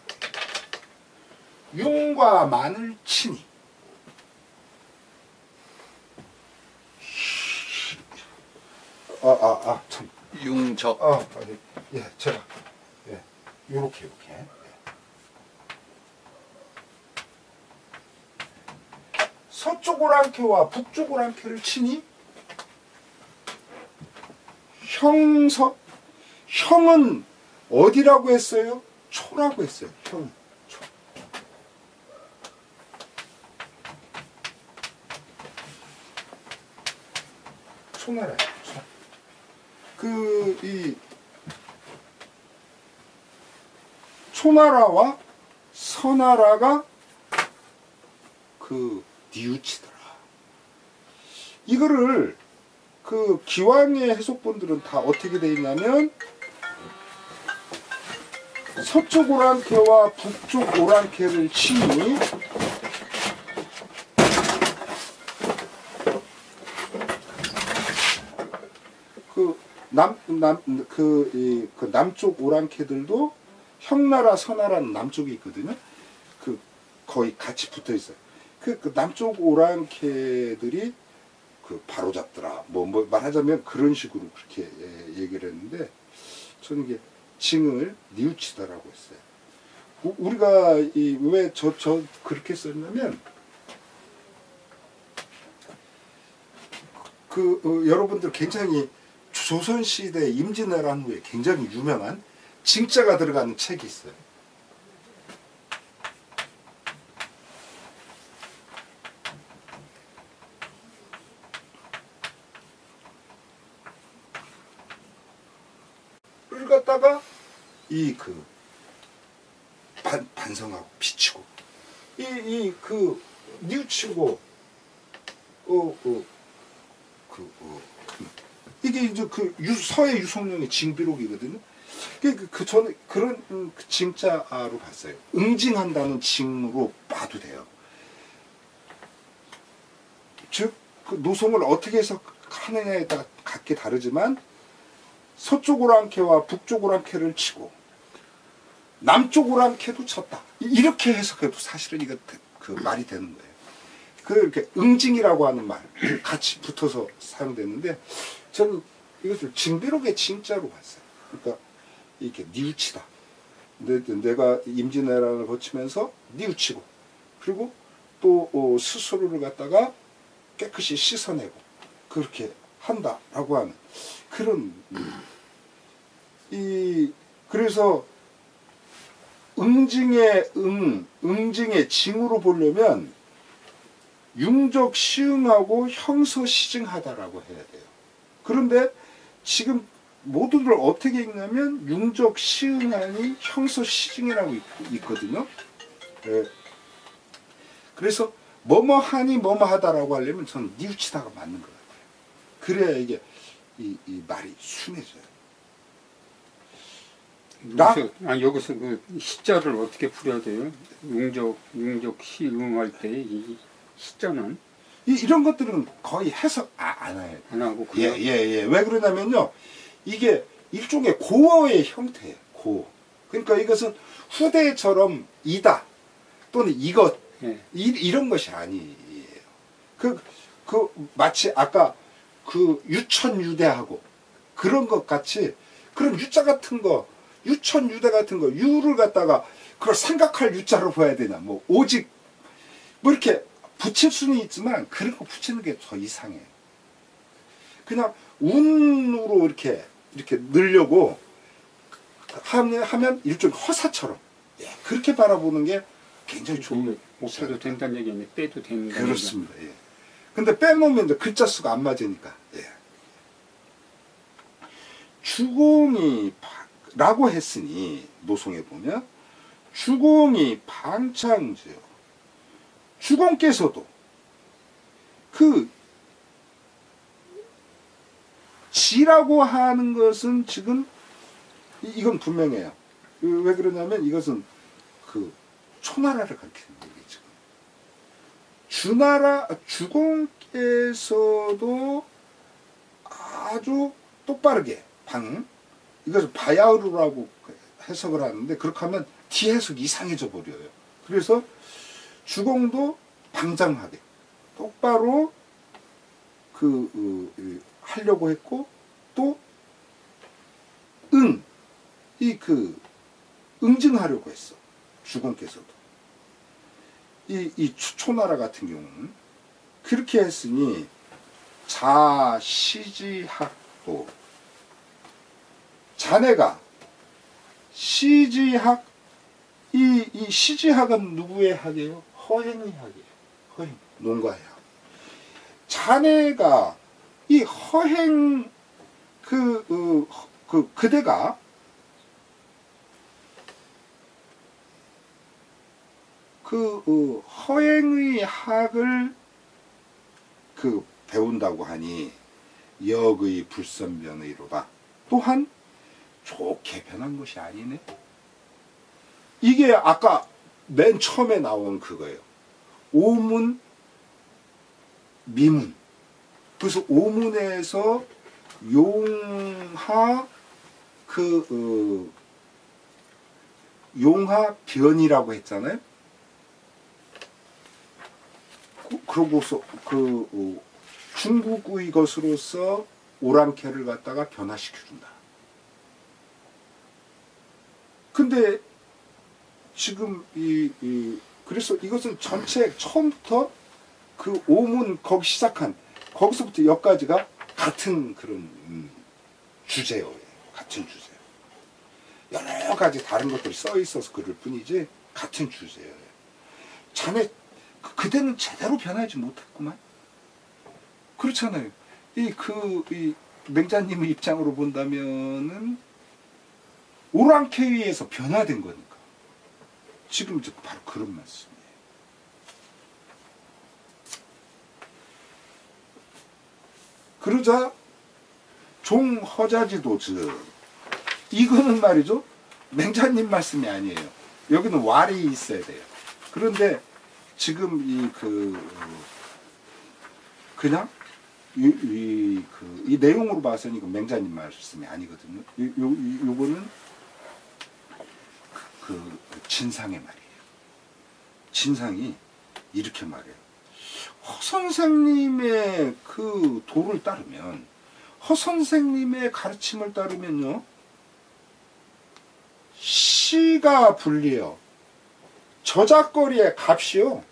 말이에요. 융과 만을 치니, 참. 융적. 예, 제가. 예, 요렇게. 예. 서쪽 오랑캐와 북쪽 오랑캐를 치니, 형서. 형은 어디라고 했어요? 초라고 했어요. 형. 초. 초나라. 초나라와 서나라가 뉘우치더라. 이거를 기왕의 해석본들은 다 어떻게 돼 있냐면 서쪽 오랑캐와 북쪽 오랑캐를 치니 남쪽 오랑캐들도 형나라, 서나라는 남쪽에 있거든요. 거의 같이 붙어 있어요. 남쪽 오랑캐들이 바로잡더라. 말하자면 그런 식으로 그렇게 얘기를 했는데, 저는 이게 징을 뉘우치다라고 했어요. 우리가 왜 저 그렇게 썼냐면, 여러분들 굉장히 조선시대 임진왜란 후에 굉장히 유명한 증자가 들어가는 책이 있어요. 이걸 갖다가 반성하고 비치고 뉘우치고 이게 이제 서해 유성룡의 징비록이거든요. 저는 그런 징자로 봤어요. 응징한다는 징으로 봐도 돼요. 즉 그 노송을 어떻게 해서 하느냐에 따라 각기 다르지만 서쪽 오랑캐와 북쪽 오랑캐를 치고 남쪽 오랑캐도 쳤다. 이렇게 해석해도 사실은 이거 그 말이 되는 거예요. 그 이렇게 응징이라고 하는 말 같이 붙어서 사용됐는데 저는 이것을 징비록에 진짜로 봤어요. 그러니까 이렇게 뉘우치다. 내가 임진왜란을 거치면서 뉘우치고 그리고 또 스스로를 갖다가 깨끗이 씻어내고 그렇게 한다라고 하는 그런 그래서 응징의 응징의 징으로 보려면 융적 시응하고 형서 시증하다라고 해야 돼요. 그런데 지금 모두들 어떻게 읽냐면 융적 시응하니 형서 시증이라고 있거든요. 네. 그래서 뭐뭐하니 뭐뭐하다라고 하려면 저는 뉘우치다가 맞는 것 같아요. 그래야 이게 이 말이 순해져요. 여기서 그 시자를 어떻게 풀어야 돼요? 융적 시응할 때 이 시자는 이런 것들은 거의 해석 안 해요. 안 하고 그냥 왜 그러냐면요. 이게 일종의 고어의 형태예요. 고어. 그러니까 이것은 후대처럼 이다 또는 이것 이런 것이 아니에요. 마치 아까 그 유천유대하고 그런 것 같이 그런 유자 같은 거 유천유대 같은 거 유를 갖다가 그걸 삼각할 유자로 봐야 되나 뭐 오직 뭐 이렇게 붙일 수는 있지만 그런 거 붙이는 게 더 이상해. 그냥 운으로 이렇게 늘려고 하면 일종의 허사처럼 그렇게 바라보는 게 굉장히 좋은 없어도 된다는 얘기는 빼도 된다는 얘기 그렇습니다. 예. 근데 빼놓으면 이제 글자 수가 안 맞으니까. 예. 주공이라고 했으니 노송에 보면 주공이 방창지요. 주공께서도 그 지라고 하는 것은 지금 이건 분명해요. 왜 그러냐면 이것은 그 초나라를 가리키는 얘기죠. 주공께서도 아주 똑바르게 이것을 바야흐로라고 해석을 하는데 그렇게 하면 뒤해석이 이상해져 버려요. 그래서 주공도 방장하게 똑바로 하려고 했고 또 응징하려고 했어. 주공께서도 이 초나라 같은 경우는 그렇게 했으니 자시지학도 자네가 시지학 이 시지학은 누구의 학이에요? 허행의 학이에요. 허행 농가의 학. 자네가 이 허행 그대가 허행의 학을 배운다고 하니 역의 불선면의로다. 또한 좋게 변한 것이 아니네. 이게 아까 맨 처음에 나온 그거예요. 오문, 미문. 그래서 오문에서 용하 용하 변이라고 했잖아요. 그러고서 중국의 것으로서 오랑캐를 갖다가 변화시켜준다. 근데 지금 그래서 이것은 전체 처음부터 그 오문 거기서부터 여기까지가 같은 그런 주제예요. 같은 주제. 여러 가지 다른 것들이 써 있어서 그럴 뿐이지 같은 주제예요. 자네 그대는 제대로 변하지 못했구만. 그렇잖아요. 맹자님의 입장으로 본다면은 오랑캐에 의해서 변화된 거니까. 지금 바로 그런 말씀이에요. 그러자 종허자지도 이거는 말이죠. 맹자님 말씀이 아니에요. 여기는 왈이 있어야 돼요. 그런데 지금 그냥 이 내용으로 봐서는 이거 맹자님 말씀이 아니거든요. 요거는 그 진상의 말이에요. 진상이 이렇게 말해요. 허 선생님의 그 도를 따르면, 허 선생님의 가르침을 따르면요, 시가 불리요. 저작거리의 값이요,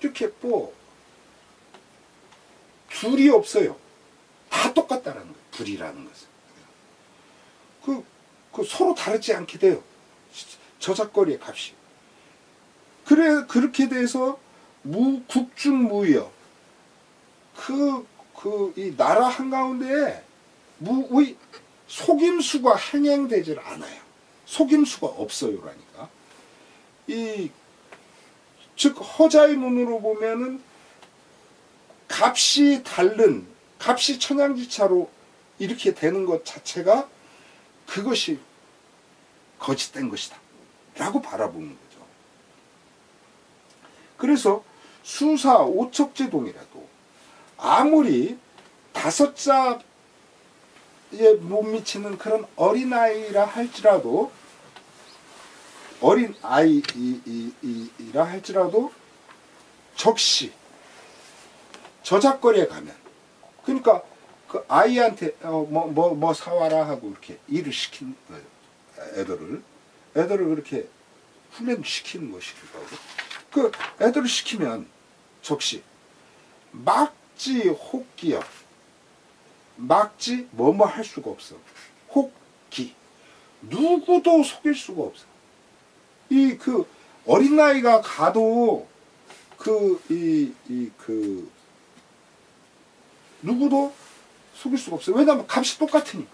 이렇게 뭐 둘이 없어요. 다 똑같다라는 거예요. 불이라는 것은 그 서로 다르지 않게 돼요. 저작거리의 값이. 그래 그렇게 돼서 무국중무여, 이 나라 한가운데에 무의 속임수가 행행되질 않아요. 속임수가 없어요라니까. 즉 허자의 눈으로 보면은 값이 다른, 값이 천양지차로 이렇게 되는 것 자체가 그것이 거짓된 것이다 라고 바라보는 거죠. 그래서 수사 오척제동이라도 아무리 5자에 못 미치는 그런 어린아이라 할지라도, 적시 저작거리에 가면, 그러니까 그 아이한테 뭐 사와라 하고 이렇게 일을 시킨 거예요. 애들을 그렇게 훈련시키는 것이기도 하고, 그 애들을 시키면 적시 막지 혹기여. 막지 뭐뭐 할 수가 없어. 혹기 누구도 속일 수가 없어. 이 그 어린아이가 가도 누구도 속일 수가 없어요. 왜냐하면 값이 똑같으니까.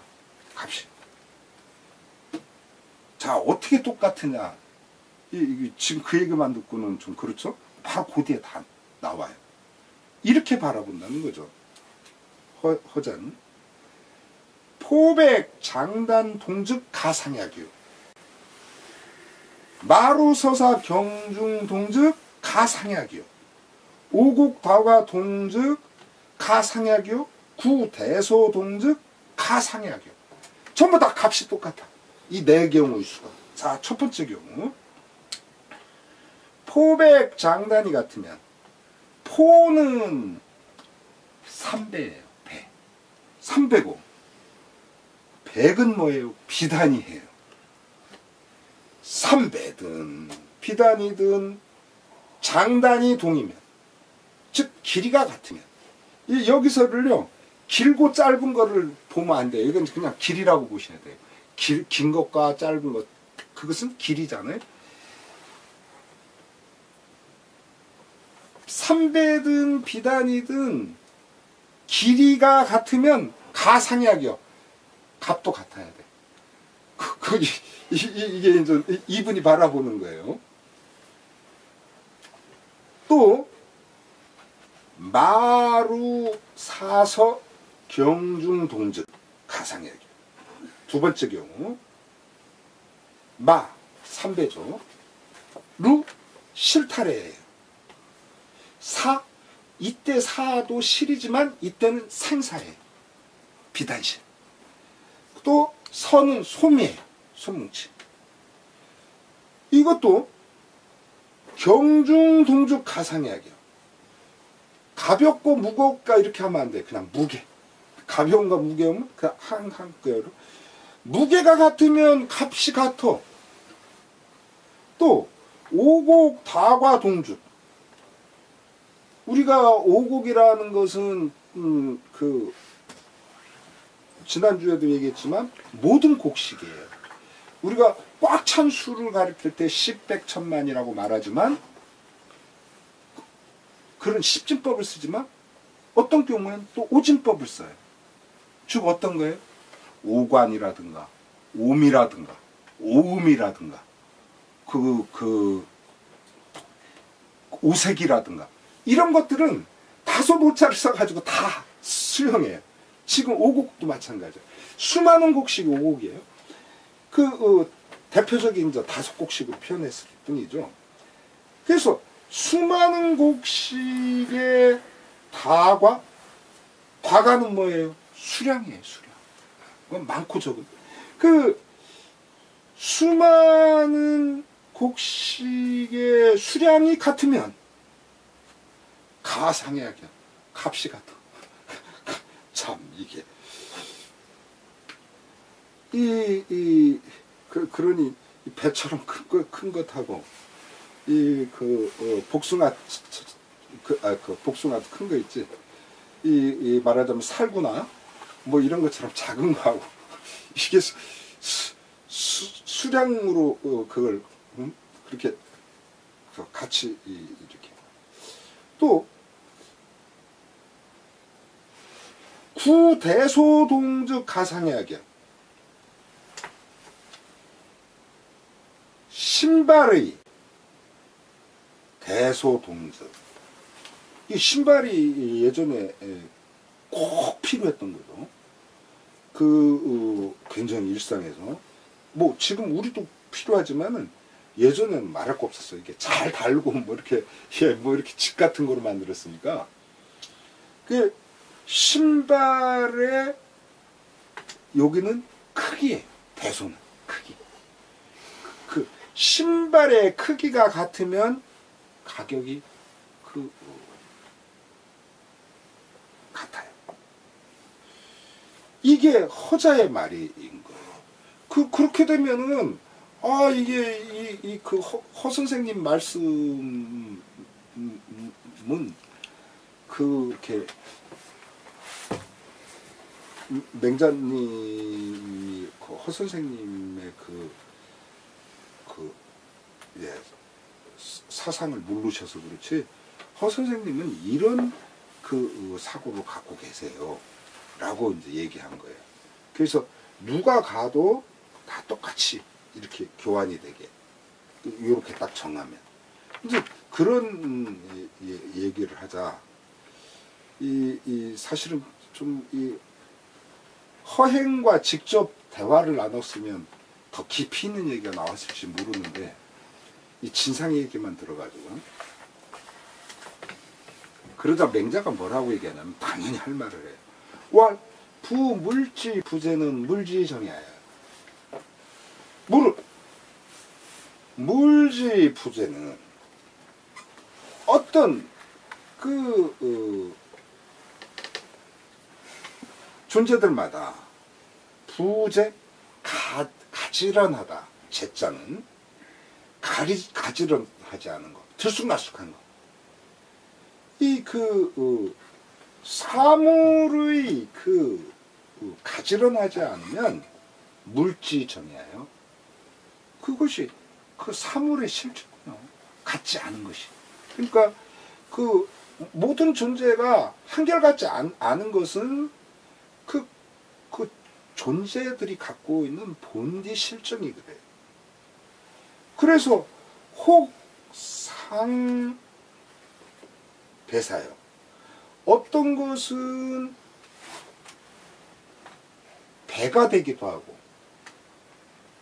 값이. 자, 어떻게 똑같으냐. 지금 그 얘기만 듣고는 좀 그렇죠? 바로 고대에 다 나와요. 이렇게 바라본다는 거죠. 허자는. 포백 장단 동즉 가상약이요. 마루 서사 경중 동즉 가상약이요. 오국 다과 동즉 가상약이요. 구대소 동즉 가상약이요. 전부 다 값이 똑같아. 이 네 경우의 수가. 자, 첫 번째 경우. 포백 장단이 같으면, 포는 3배예요. 배. 3배고 백은 뭐예요? 비단이에요. 3배든 비단이든 장단이 동이면, 즉 길이가 같으면, 여기서를요, 길고 짧은 거를 보면 안 돼요. 이건 그냥 길이라고 보셔야 돼요. 긴 것과 짧은 것, 그것은 길이잖아요. 3배든 비단이든 길이가 같으면 가상약이요. 값도 같아야 돼. 이게 이제 이분이 바라보는 거예요. 또 마루 사서 경중 동즉 가상약이요. 두 번째 경우, 마 3배죠. 루 실타래예요. 사, 이때 사도 실이지만 이때는 생사예요. 비단실. 또 선은 솜이에요. 솜뭉치. 이것도 경중 동즉 가상약이요. 가볍고 무겁다 이렇게 하면 안 돼. 그냥 무게. 가벼움과 무게움은 그냥 한 께로. 무게가 같으면 값이 같아. 또 오곡 다과 동즉. 우리가 오곡이라는 것은 지난주에도 얘기했지만 모든 곡식이에요. 우리가 꽉 찬 수를 가리킬 때 10, 100, 1000만이라고 말하지만, 그런 십진법을 쓰지만 어떤 경우에는 또 오진법을 써요. 즉 어떤 거예요? 오관이라든가 오미라든가 오음이라든가 오색이라든가 이런 것들은 다소 모차를 써가지고 다 수용해요. 지금 오곡도 마찬가지예요. 수많은 곡식이 오곡이에요. 대표적인 다섯 곡식으로 표현했을 뿐이죠. 그래서 수많은 곡식의 다과, 과가는 뭐예요? 수량이에요, 수량. 그건 많고 적은. 그 수많은 곡식의 수량이 같으면 가상의학이야. 값이 같아. 참 이게 그러니 배처럼 큰 것하고 이 복숭아 복숭아도 큰 거 있지. 말하자면 살구나 뭐 이런 것처럼 작은 거하고 이게 수량으로 그걸 그렇게 같이 이렇게 또 구대소동즉 가상의학이야. 신발의 대소동즉. 이 신발이 예전에 꼭 필요했던 거죠. 굉장히 일상에서 뭐 지금 우리도 필요하지만은 예전에는 말할 거 없었어요. 이게 잘 달고 뭐 이렇게 뭐 이렇게 집 같은 거로 만들었으니까. 그 신발의 여기는 크기에 대소는 크기. 그 신발의 크기가 같으면 가격이 같아요. 이게 허자의 말인 거예요. 그렇게 되면은 아 이게 허 선생님 말씀은 그렇게 맹자님이 허 선생님의 사상을 모르셔서 그렇지 허 선생님은 이런 사고를 갖고 계세요 라고 이제 얘기한 거예요. 그래서 누가 가도 다 똑같이 이렇게 교환이 되게 이렇게 딱 정하면 이제 그런 얘기를 하자. 사실은 좀 허행과 직접 대화를 나눴으면 더 깊이 있는 얘기가 나왔을지 모르는데 이 진상 얘기만 들어가지고 그러다 맹자가 뭐라고 얘기하냐면 당연히 할 말을 해요. 와 부물지 부재는 물지정야야. 물지 부재는 어떤 존재들마다 부재 가지런하다. 제자는 가지런하지 않은 것, 들쑥날쑥한 것. 사물의 가지런하지 않으면 물지정이에요. 그것이 사물의 실체군요. 같지 않은 것이. 그러니까 모든 존재가 한결같지 않은 것은 존재들이 갖고 있는 본디 실정이 그래요. 그래서 혹상 배사요. 어떤 것은 배가 되기도 하고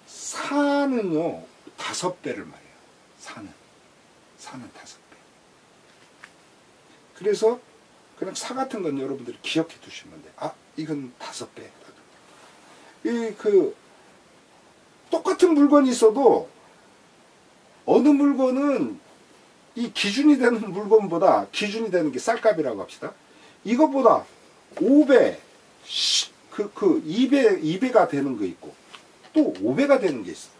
사는요 5배를 말해요. 사는 5배. 그래서 그냥 사 같은 건 여러분들이 기억해 두시면 돼요. 아 이건 5배. 똑같은 물건이 있어도 어느 물건은 이 기준이 되는 물건보다 기준이 되는 게 쌀값이라고 합시다. 이것보다 5배, 2배가 되는 거 있고 또 5배가 되는 게 있어.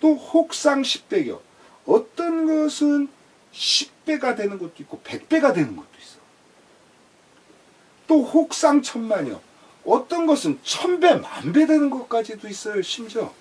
또 혹상 10배요. 어떤 것은 10배가 되는 것도 있고 100배가 되는 것도 있어. 또 혹상 1000만요. 어떤 것은 1000배, 10,000배 되는 것까지도 있어요, 심지어.